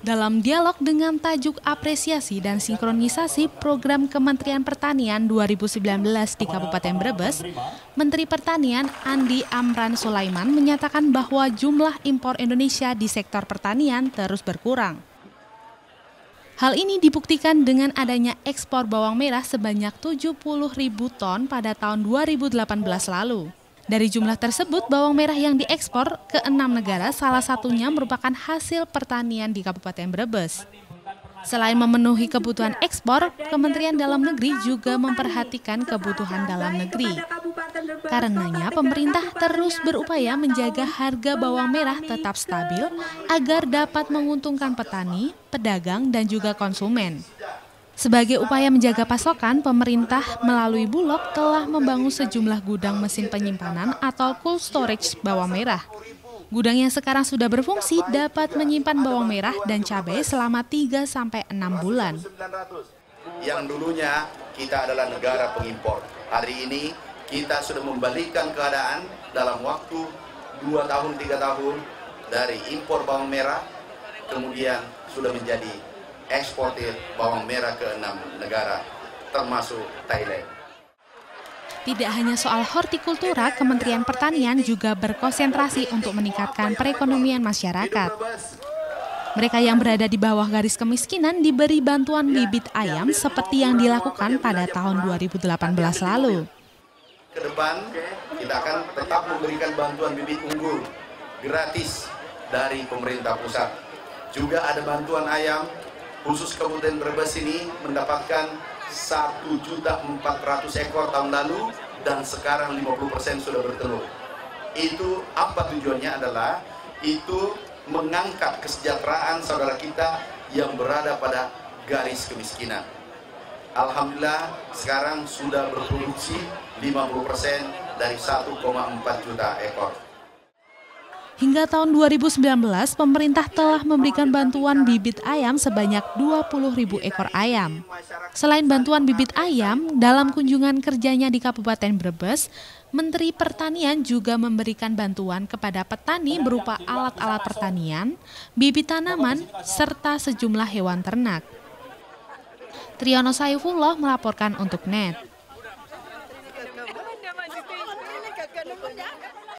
Dalam dialog dengan tajuk apresiasi dan sinkronisasi program Kementerian Pertanian 2019 di Kabupaten Brebes, Menteri Pertanian Andi Amran Sulaiman menyatakan bahwa jumlah impor Indonesia di sektor pertanian terus berkurang. Hal ini dibuktikan dengan adanya ekspor bawang merah sebanyak 70.000 ton pada tahun 2018 lalu. Dari jumlah tersebut, bawang merah yang diekspor ke 6 negara salah satunya merupakan hasil pertanian di Kabupaten Brebes. Selain memenuhi kebutuhan ekspor, Kementerian Dalam Negeri juga memperhatikan kebutuhan dalam negeri. Karenanya, pemerintah terus berupaya menjaga harga bawang merah tetap stabil agar dapat menguntungkan petani, pedagang, dan juga konsumen. Sebagai upaya menjaga pasokan, pemerintah melalui Bulog telah membangun sejumlah gudang mesin penyimpanan atau cold storage bawang merah. Gudang yang sekarang sudah berfungsi dapat menyimpan bawang merah dan cabai selama 3-6 bulan. Yang dulunya kita adalah negara pengimpor. Hari ini kita sudah membalikkan keadaan dalam waktu 2 tahun, 3 tahun dari impor bawang merah, kemudian sudah menjadi eksportir bawang merah ke 6 negara, termasuk Thailand. Tidak hanya soal hortikultura, Kementerian Pertanian juga berkonsentrasi untuk meningkatkan perekonomian masyarakat. Mereka yang berada di bawah garis kemiskinan diberi bantuan bibit ayam seperti yang dilakukan pada tahun 2018 lalu. Ke depan kita akan tetap memberikan bantuan bibit unggul gratis dari pemerintah pusat. Juga ada bantuan ayam khusus Kabupaten Brebes ini mendapatkan 1.400.000 ekor tahun lalu dan sekarang 50% sudah bertelur. Itu apa tujuannya adalah itu mengangkat kesejahteraan saudara kita yang berada pada garis kemiskinan. Alhamdulillah sekarang sudah berproduksi 50% dari 1,4 juta ekor. Hingga tahun 2019, pemerintah telah memberikan bantuan bibit ayam sebanyak 20.000 ekor ayam. Selain bantuan bibit ayam, dalam kunjungan kerjanya di Kabupaten Brebes, Menteri Pertanian juga memberikan bantuan kepada petani berupa alat-alat pertanian, bibit tanaman, serta sejumlah hewan ternak. Triyono Saifulloh melaporkan untuk NET.